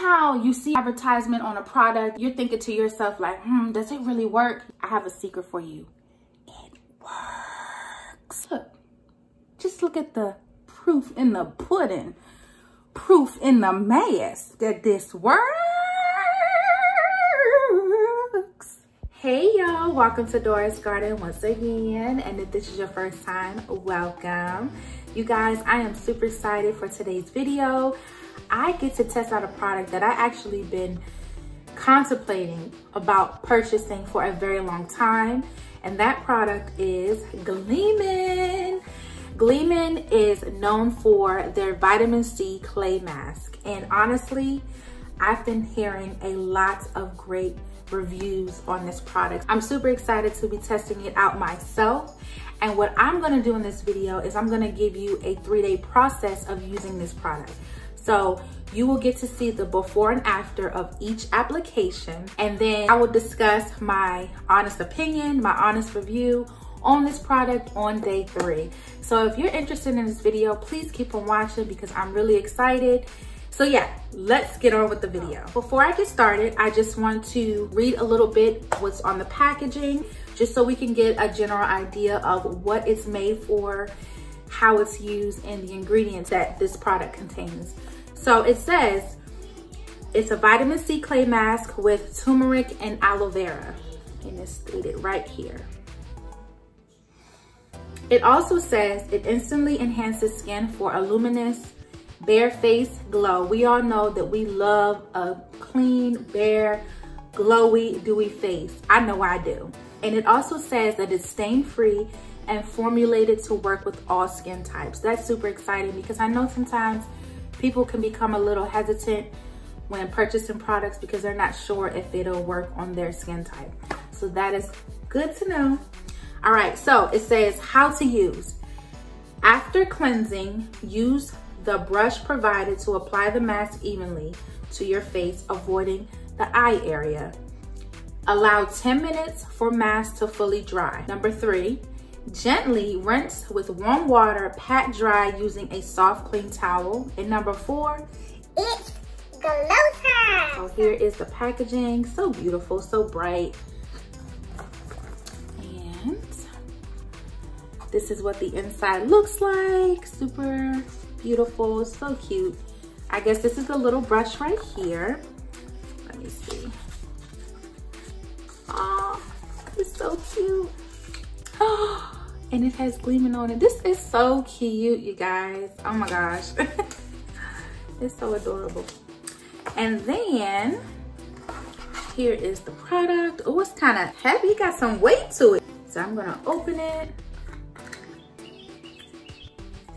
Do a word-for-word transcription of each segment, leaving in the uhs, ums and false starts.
how you see advertisement on a product, you're thinking to yourself like, hmm, does it really work? I have a secret for you. It works. Look, just look at the proof in the pudding, proof in the mass that this works. Hey y'all, welcome to Dora's Garden once again. And if this is your first time, welcome. You guys, I am super excited for today's video. I get to test out a product that I actually been contemplating about purchasing for a very long time, and that product is Gleamin. Gleamin is known for their vitamin C clay mask, and honestly, I've been hearing a lot of great reviews on this product. I'm super excited to be testing it out myself. And what I'm gonna do in this video is I'm gonna give you a three-day process of using this product. So you will get to see the before and after of each application, and then I will discuss my honest opinion, my honest review on this product on day three. So if you're interested in this video, please keep on watching because I'm really excited. So yeah, let's get on with the video. Before I get started, I just want to read a little bit what's on the packaging, just so we can get a general idea of what it's made for, how it's used, and the ingredients that this product contains. So it says, it's a vitamin C clay mask with turmeric and aloe vera, and it's stated right here. It also says, it instantly enhances skin for a luminous, bare face glow. We all know that we love a clean, bare, glowy, dewy face. I know I do. And it also says that it's stain-free and formulated to work with all skin types. That's super exciting because I know sometimes people can become a little hesitant when purchasing products because they're not sure if it'll work on their skin type. So that is good to know. All right, so it says how to use. After cleansing, use the brush provided to apply the mask evenly to your face, avoiding the eye area. Allow ten minutes for mask to fully dry. Number three, gently rinse with warm water, pat dry using a soft clean towel. And number four, it's glow time. So here is the packaging, so beautiful, so bright. And this is what the inside looks like, super beautiful, so cute. I guess this is the little brush right here. Let me see. Oh, it's so cute. Oh, and it has Gleamin on it. This is so cute, you guys. Oh my gosh. It's so adorable. And then here is the product. Oh, it's kind of heavy, got some weight to it. So I'm gonna open it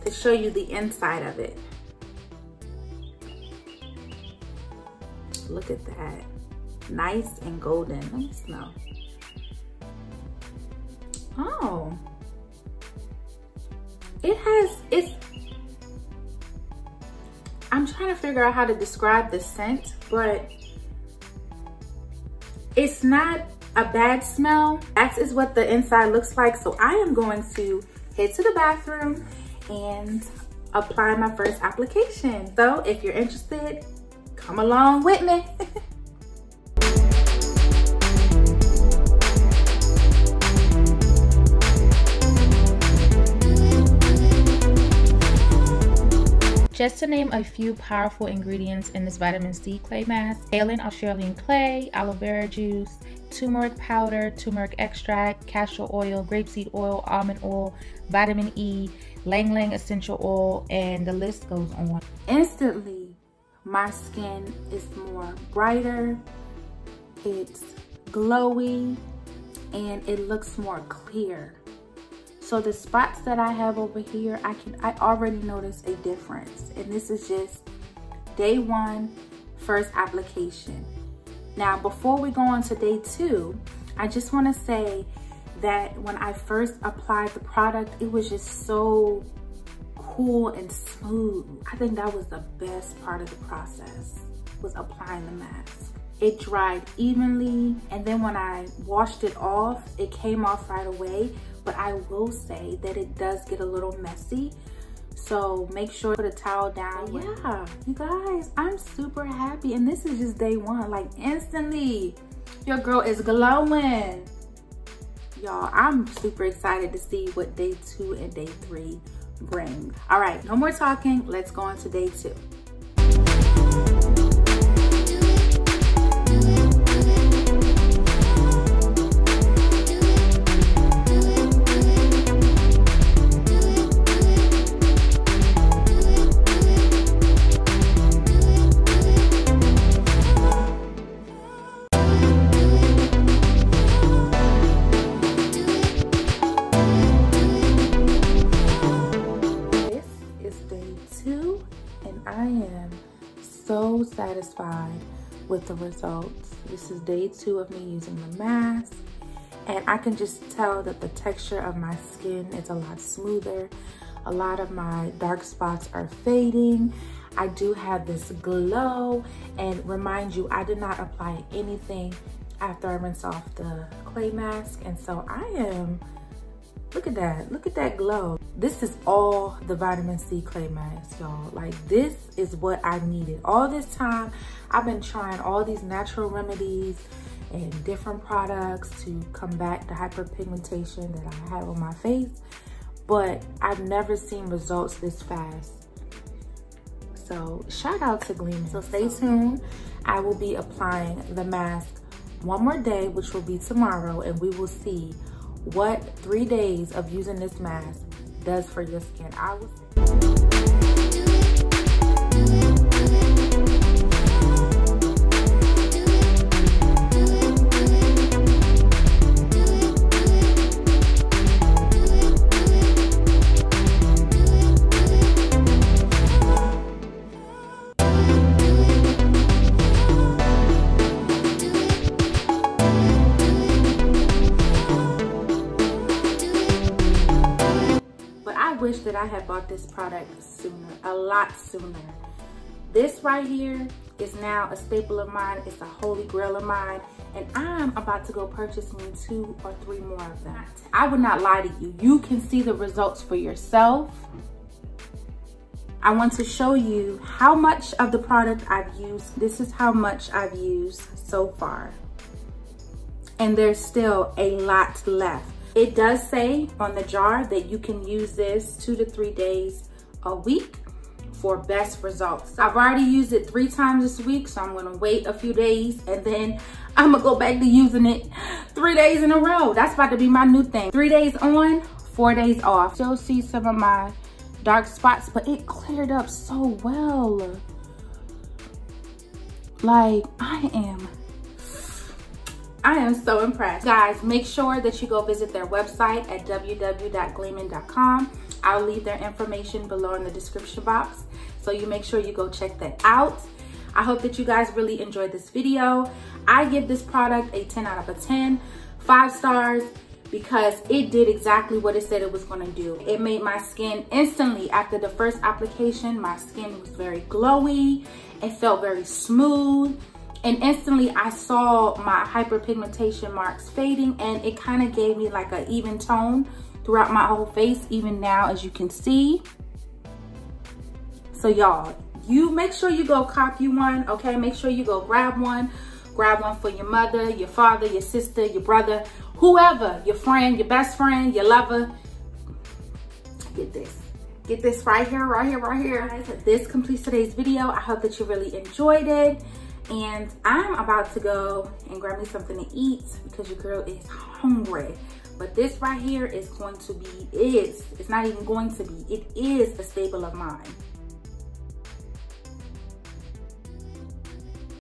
to show you the inside of it. Look at that. Nice and golden. Let me smell. Oh, it has, it's, I'm trying to figure out how to describe the scent, but it's not a bad smell. That is what the inside looks like. So I am going to head to the bathroom and apply my first application. So if you're interested, come along with me. Just to name a few powerful ingredients in this vitamin C clay mask: kaolin Australian clay, aloe vera juice, turmeric powder, turmeric extract, castor oil, grapeseed oil, almond oil, vitamin E, Lang Lang essential oil, and the list goes on. Instantly, my skin is more brighter, it's glowy, and it looks more clear. So the spots that I have over here, I can I already notice a difference. And this is just day one, first application. Now, before we go on to day two, I just wanna say that when I first applied the product, it was just so cool and smooth. I think that was the best part of the process, was applying the mask. It dried evenly, and then when I washed it off, it came off right away. But I will say that it does get a little messy. So make sure to put a towel down. Yeah, you guys, I'm super happy. And this is just day one. Like, instantly, your girl is glowing. Y'all, I'm super excited to see what day two and day three bring. All right, no more talking. Let's go on to day two. Satisfied with the results. This is day two of me using the mask, and I can just tell that the texture of my skin is a lot smoother. A lot of my dark spots are fading. I do have this glow, and remind you, I did not apply anything after I rinsed off the clay mask, and so I am, look at that, look at that glow. This is all the vitamin C clay mask, y'all. Like, this is what I needed. All this time, I've been trying all these natural remedies and different products to combat the hyperpigmentation that I have on my face, but I've never seen results this fast. So shout out to Gleamin. So stay tuned. I will be applying the mask one more day, which will be tomorrow, and we will see what three days of using this mask does for your skin. I was that I had bought this product sooner, a lot sooner. This right here is now a staple of mine. It's a holy grail of mine, and I'm about to go purchase me two or three more of them. I would not lie to you. You can see the results for yourself. I want to show you how much of the product I've used. This is how much I've used so far, and there's still a lot left. It does say on the jar that you can use this two to three days a week for best results. I've already used it three times this week, so I'm gonna wait a few days, and then I'm gonna go back to using it three days in a row. That's about to be my new thing. Three days on, four days off. Still see some of my dark spots, but it cleared up so well. Like, I am I am so impressed. Guys, make sure that you go visit their website at w w w dot gleamin dot com. I'll leave their information below in the description box, so you make sure you go check that out. I hope that you guys really enjoyed this video. I give this product a ten out of a ten, five stars, because it did exactly what it said it was gonna do. It made my skin instantly. After the first application, my skin was very glowy. It felt very smooth. And instantly I saw my hyperpigmentation marks fading, and it kind of gave me like an even tone throughout my whole face, even now, as you can see. So y'all, you make sure you go copy one, okay? Make sure you go grab one. Grab one for your mother, your father, your sister, your brother, whoever, your friend, your best friend, your lover. Get this. Get this right here, right here, right here. This completes today's video. I hope that you really enjoyed it. And I'm about to go and grab me something to eat because your girl is hungry. But this right here is going to be, is, it's not even going to be, it is a staple of mine.